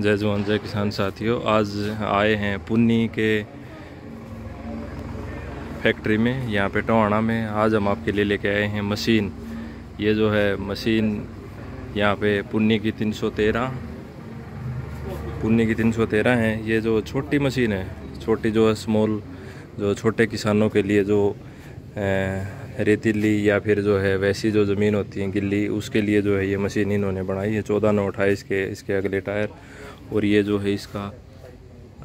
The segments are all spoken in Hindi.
जय जवान जय किसान साथियों, आज आए हैं पुन्नी के फैक्ट्री में, यहाँ पे टोहाना में। आज हम आपके लिए लेके आए हैं मशीन। ये जो है मशीन यहाँ पे पुन्नी की 313 हैं। ये जो छोटी मशीन है, छोटी जो है स्मॉल, जो छोटे किसानों के लिए जो रेतीली या फिर जो है वैसी जो ज़मीन होती है गिल्ली, उसके लिए जो है ये मशीन इन्होंने बनाई है। 14/9 28 के इसके अगले टायर, और ये जो है इसका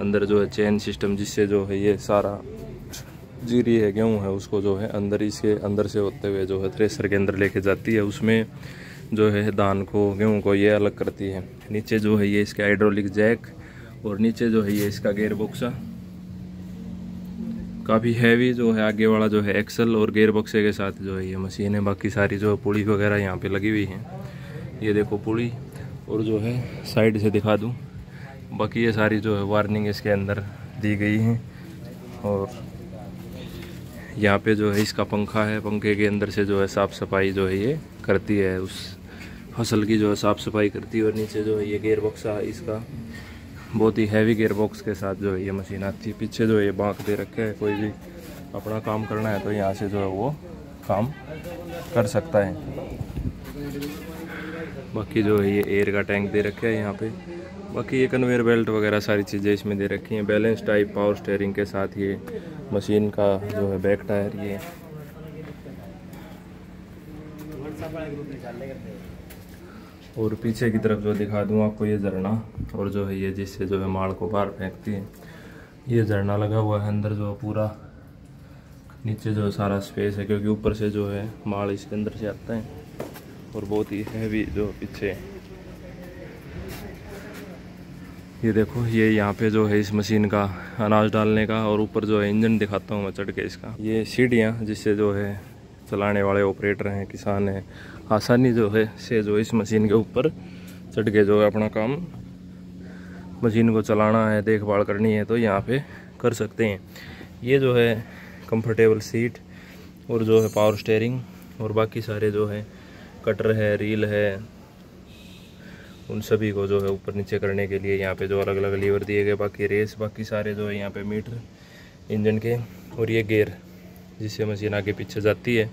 अंदर जो है चेन सिस्टम, जिससे जो है ये सारा जीरी है, गेहूँ है, उसको जो है अंदर, इसके अंदर से होते हुए जो है थ्रेसर के अंदर लेके जाती है। उसमें जो है धान को, गेहूँ को ये अलग करती है। नीचे जो है ये इसका हाइड्रोलिक जैक, और नीचे जो है ये इसका गेयर बॉक्स, काफ़ी हैवी जो है आगे वाला जो है एक्सल और गेयर बक्से के साथ जो है ये मशीन है। बाकी सारी जो है पुड़ी वगैरह यहाँ पे लगी हुई हैं, ये देखो पुड़ी। और जो है साइड से दिखा दूँ, बाकी ये सारी जो है वार्निंग इसके अंदर दी गई है। और यहाँ पे जो है इसका पंखा है, पंखे के अंदर से जो है साफ़ सफाई जो है ये करती है, उस फसल की जो है साफ़ सफाई करती है। और नीचे जो है ये गेयर बक्सा, इसका बहुत ही हैवी गेयर बॉक्स के साथ जो है ये मशीन आती है। पीछे जो ये बांक दे रखे है, कोई भी अपना काम करना है तो यहाँ से जो है वो काम कर सकता है। बाकी जो है ये एयर का टैंक दे रखे है यहाँ पे। बाकी ये कन्वेयर बेल्ट वगैरह सारी चीज़ें इसमें दे रखी हैं। बैलेंस टाइप पावर स्टेयरिंग के साथ ये मशीन का जो है बैक टायर, ये और पीछे की तरफ जो दिखा दूँ आपको ये झरना, और जो है ये जिससे जो है माल को बाहर फेंकती है। ये झरना लगा हुआ है अंदर, जो पूरा नीचे जो सारा स्पेस है, क्योंकि ऊपर से जो है माल इसके अंदर से आता है। और बहुत ही हैवी जो पीछे ये देखो, ये यहाँ पे जो है इस मशीन का अनाज डालने का। और ऊपर जो है इंजन दिखाता हूँ मैं चढ़ के इसका। ये सीढ़ियाँ जिससे जो है चलाने वाले ऑपरेटर हैं, किसान हैं, आसानी जो है से जो इस मशीन के ऊपर चढ़ के जो है अपना काम, मशीन को चलाना है, देखभाल करनी है तो यहाँ पे कर सकते हैं। ये जो है कंफर्टेबल सीट, और जो है पावर स्टेयरिंग, और बाकी सारे जो है कटर है, रील है, उन सभी को जो है ऊपर नीचे करने के लिए यहाँ पे जो अलग अलग लीवर दिए गए। बाकी रेस, बाकी सारे जो है यहाँ पे मीटर इंजन के, और ये गेयर जिससे मशीन आगे पीछे जाती है।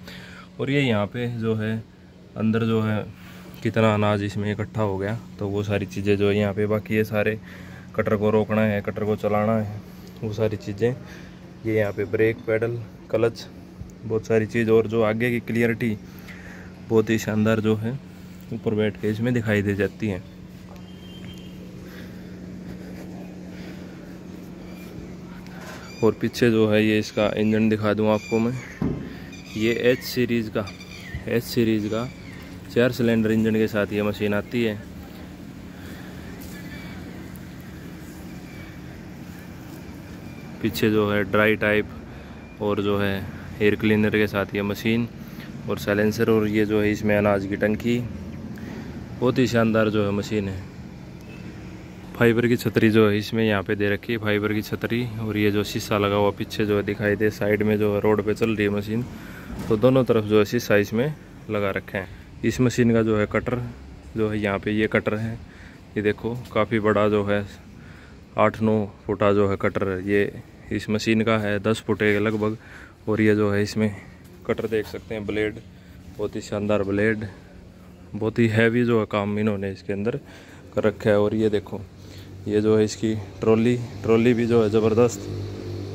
और ये यहाँ पे जो है अंदर जो है कितना अनाज इसमें इकट्ठा हो गया, तो वो सारी चीज़ें जो है यहाँ पे। बाकी ये सारे कटर को रोकना है, कटर को चलाना है, वो सारी चीज़ें ये यहाँ पे। ब्रेक पैडल, क्लच, बहुत सारी चीज़। और जो आगे की क्लियरिटी बहुत ही शानदार जो है ऊपर बैठ के इसमें दिखाई दे जाती है। और पीछे जो है ये इसका इंजन दिखा दूँ आपको मैं। ये एच सीरीज़ का 4 सिलेंडर इंजन के साथ ये मशीन आती है। पीछे जो है ड्राई टाइप, और जो है एयर क्लीनर के साथ ये मशीन, और साइलेंसर, और ये जो है इसमें अनाज की टंकी। बहुत ही शानदार जो है मशीन है। फाइबर की छतरी जो है इसमें यहाँ पे दे रखी है, फाइबर की छतरी। और ये जो शीशा लगा हुआ पीछे जो है दिखाई दे, साइड में जो है रोड पे चल रही है मशीन, तो दोनों तरफ जो है शीशा इसमें लगा रखे हैं। इस मशीन का जो है कटर जो है यहाँ पे, ये कटर है, ये देखो काफ़ी बड़ा जो है 8-9 फुटा जो है कटर है। ये इस मशीन का है 10 फुटे के लगभग। और ये जो है इसमें कटर देख सकते हैं, ब्लेड, बहुत ही शानदार ब्लेड, बहुत ही हैवी जो है काम इन्होंने इसके अंदर कर रखा है। और ये देखो ये जो है इसकी ट्रॉली भी जो है ज़बरदस्त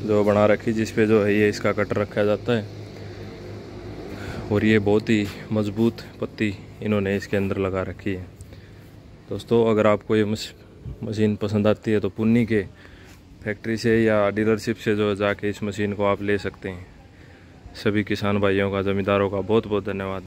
जो बना रखी, जिस पे जो है ये इसका कटर रखा जाता है। और ये बहुत ही मज़बूत पत्ती इन्होंने इसके अंदर लगा रखी है। दोस्तों, अगर आपको ये मशीन पसंद आती है तो पुन्नी के फैक्ट्री से या डीलरशिप से जो है जाके इस मशीन को आप ले सकते हैं। सभी किसान भाइयों का, ज़मींदारों का बहुत बहुत धन्यवाद।